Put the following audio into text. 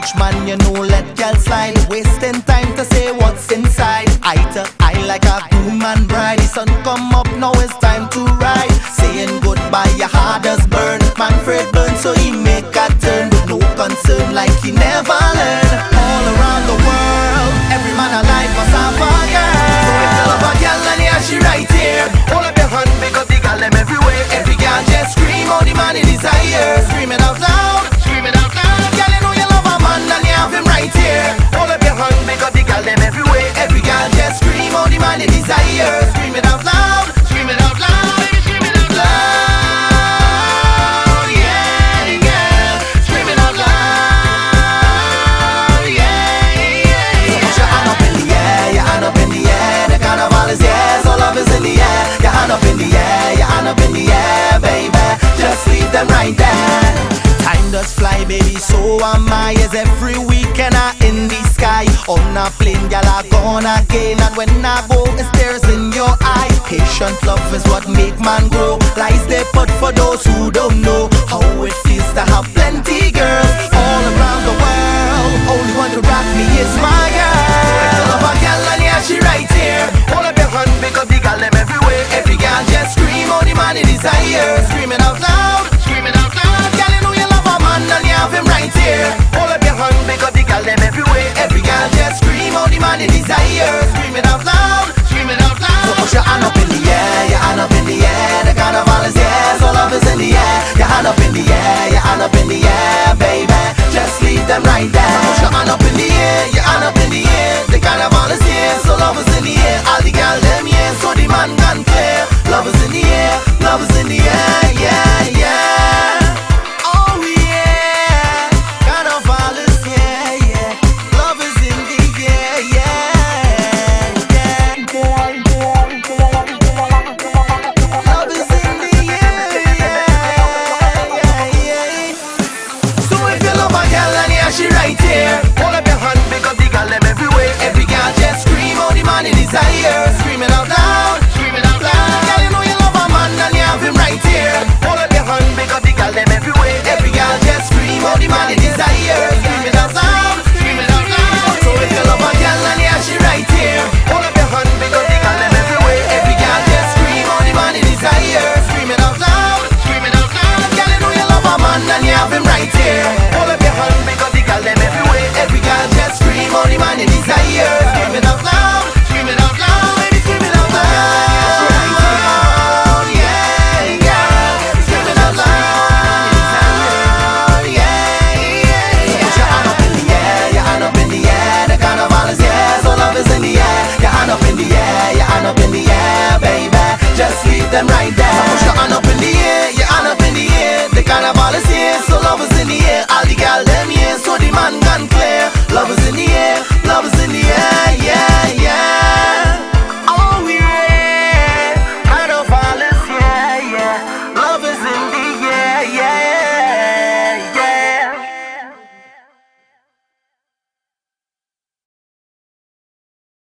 much man you know let y'all slide, wasting time to say what's inside. Eye to eye like a groom and bride. The sun come up, now it's time to ride. Saying goodbye, your heart does burn. Manfred burn, so he make a turn with no concern, like he never learned. All around the world, every man alive must have a girl. So if you love a girl and here she right here, hold up your hand because the girl them everywhere. Every girl just scream out the man in desire, screaming out loud. Desire, scream it out loud, scream it out loud, baby, scream it out loud, yeah, yeah. Scream it out loud, yeah, yeah, yeah. So put your hand up in the air, your hand up in the air. The carnival is here, so love is in the air. Your hand up in the air, your hand up in the air, baby. Just leave them right there. Time does fly, baby, so am I. As every weekend I in the sky. On a plane, y'all are gone again. And when I go, it's tears in your eye. Patient love is what make man grow. Lies they put for those who don't know how it feels to have plenty girls.